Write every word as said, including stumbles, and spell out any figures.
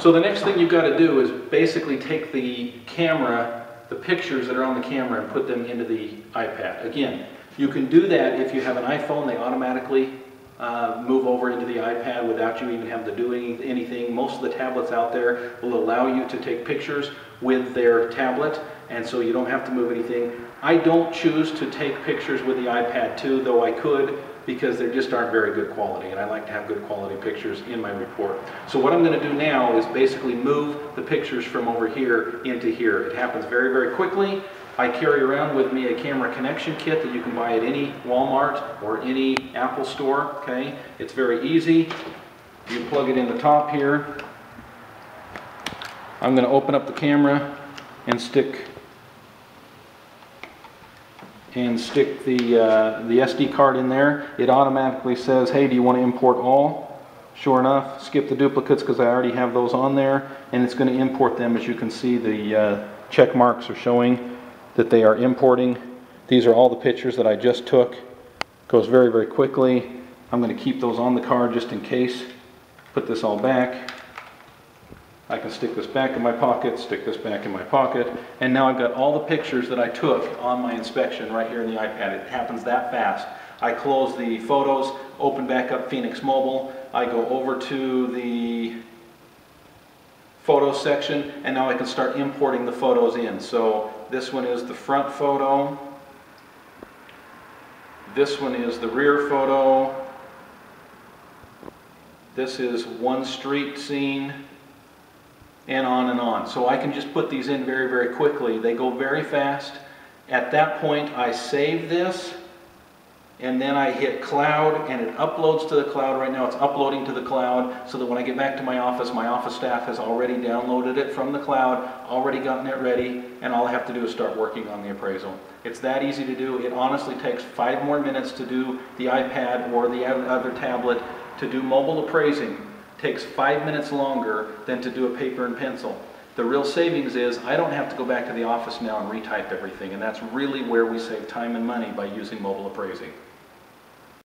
So the next thing you've got to do is basically take the camera, the pictures that are on the camera, and put them into the iPad. Again, you can do that if you have an iPhone. They automatically uh, move over into the iPad without you even having to do anything. Most of the tablets out there will allow you to take pictures with their tablet, and so you don't have to move anything. I don't choose to take pictures with the iPad two, though I could, because they just aren't very good quality, and I like to have good quality pictures in my report. So what I'm going to do now is basically move the pictures from over here into here. It happens very, very quickly. I carry around with me a camera connection kit that you can buy at any Walmart or any Apple store, okay? It's very easy. You plug it in the top here. I'm going to open up the camera and stick and stick the, uh, the S D card in there. It automatically says, hey, do you want to import all? Sure enough, skip the duplicates because I already have those on there, and it's going to import them. As you can see, the uh, check marks are showing that they are importing. These are all the pictures that I just took. Goes very, very quickly. I'm going to keep those on the card just in case. Put this all back. I can stick this back in my pocket, stick this back in my pocket, and now I've got all the pictures that I took on my inspection right here in the iPad. It happens that fast. I close the photos, open back up Phoenix Mobile, I go over to the photo section, and now I can start importing the photos in. So this one is the front photo, this one is the rear photo, this is one street scene, and on and on. So I can just put these in very, very quickly. They go very fast. At that point, I save this, and then I hit cloud, and it uploads to the cloud. Right now it's uploading to the cloud, so that when I get back to my office, my office staff has already downloaded it from the cloud, already gotten it ready, and all I have to do is start working on the appraisal. It's that easy to do. It honestly takes five more minutes to do the iPad or the other tablet. To do mobile appraising takes five minutes longer than to do a paper and pencil. The real savings is I don't have to go back to the office now and retype everything, and that's really where we save time and money by using mobile appraising.